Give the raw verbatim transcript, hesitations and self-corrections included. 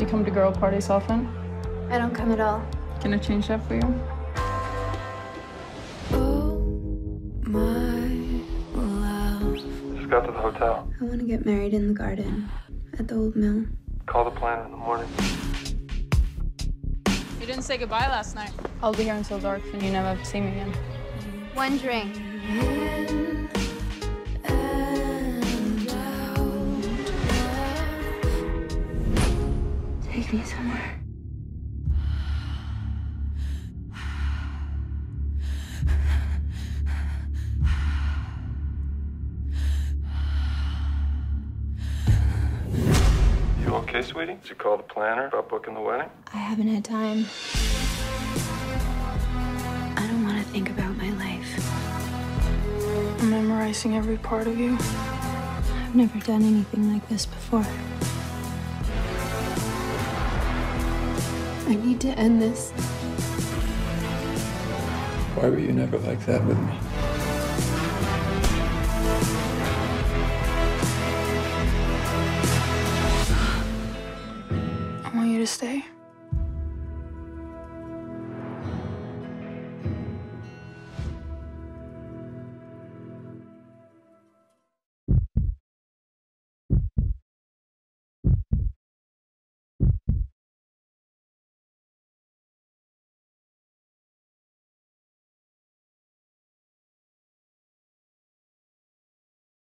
You come to girl parties often? I don't come at all. Can I change that for you? Got to the hotel. I want to get married in the garden at the old mill. Call the planner in the morning. You didn't say goodbye last night. I'll be here until dark and you never have to see me again. One drink. Take me somewhere. Okay, sweetie? Did you call the planner about booking the wedding? I haven't had time. I don't want to think about my life. I'm memorizing every part of you. I've never done anything like this before. I need to end this. Why were you never like that with me? To stay.